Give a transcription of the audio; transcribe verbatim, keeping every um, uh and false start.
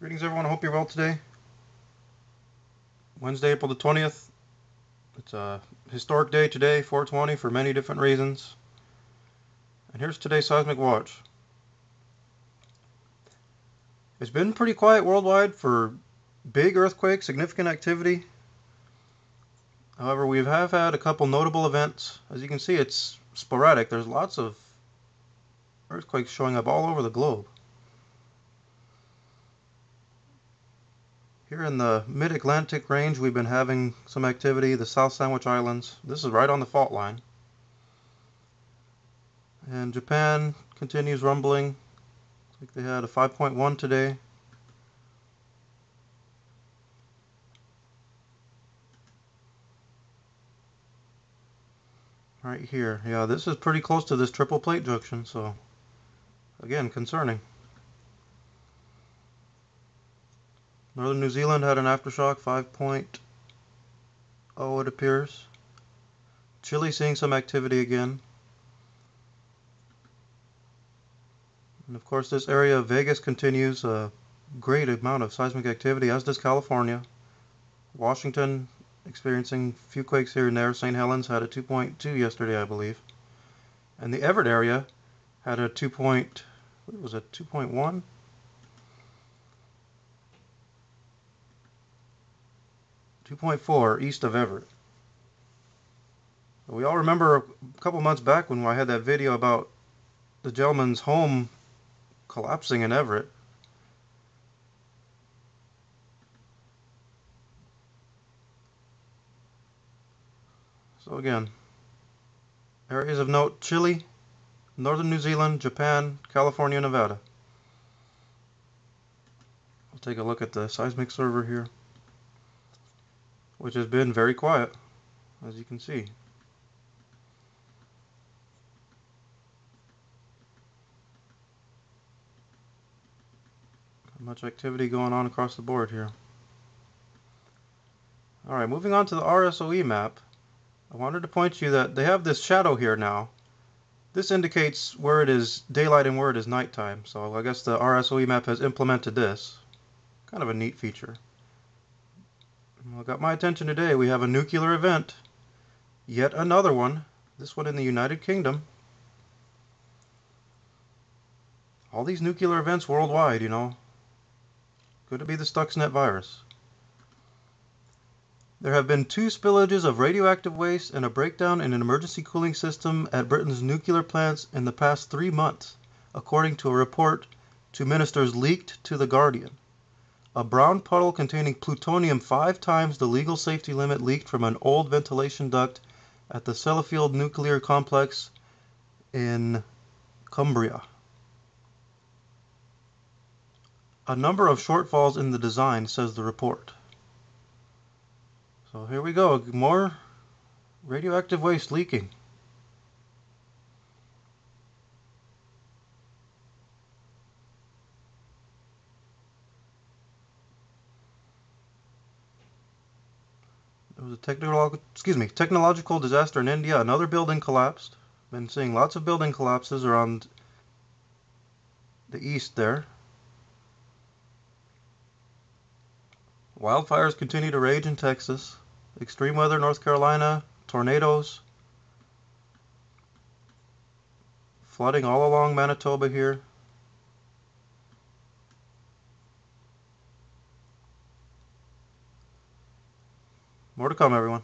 Greetings everyone, I hope you're well today. Wednesday, April the twentieth. It's a historic day today, four twenty, for many different reasons. And here's today's seismic watch. It's been pretty quiet worldwide for big earthquakes, significant activity. However, we have had a couple notable events. As you can see, it's sporadic. There's lots of earthquakes showing up all over the globe. Here in the mid-Atlantic range, we've been having some activity, the South Sandwich Islands. This is right on the fault line. And Japan continues rumbling. I think they had a five point one today. Right here. Yeah, this is pretty close to this triple plate junction, so again, concerning. Northern New Zealand had an aftershock, five point oh it appears. Chile seeing some activity again. And of course this area of Vegas continues a great amount of seismic activity, as does California. Washington experiencing a few quakes here and there. Saint Helens had a two point two yesterday, I believe. And the Everett area had a two point, what was it, two point one? two point four east of Everett. We all remember a couple months back when I had that video about the gentleman's home collapsing in Everett. So again, areas of note: Chile, Northern New Zealand, Japan, California, Nevada. I'll take a look at the seismic server here, which has been very quiet, as you can see. Not much activity going on across the board here. Alright, moving on to the R S O E map. I wanted to point to you that they have this shadow here now. This indicates where it is daylight and where it is nighttime, so I guess the R S O E map has implemented this. Kind of a neat feature. What got my attention today, we have a nuclear event, yet another one, this one in the United Kingdom. All these nuclear events worldwide, you know. Could it be the Stuxnet virus? There have been two spillages of radioactive waste and a breakdown in an emergency cooling system at Britain's nuclear plants in the past three months, according to a report to ministers leaked to The Guardian. A brown puddle containing plutonium five times the legal safety limit leaked from an old ventilation duct at the Sellafield Nuclear Complex in Cumbria. A number of shortfalls in the design, says the report. So here we go, more radioactive waste leaking. It was a technological, excuse me, technological disaster in India. Another building collapsed. Been seeing lots of building collapses around the east there. Wildfires continue to rage in Texas. Extreme weather, North Carolina. Tornadoes. Flooding all along Manitoba here. More to come, everyone.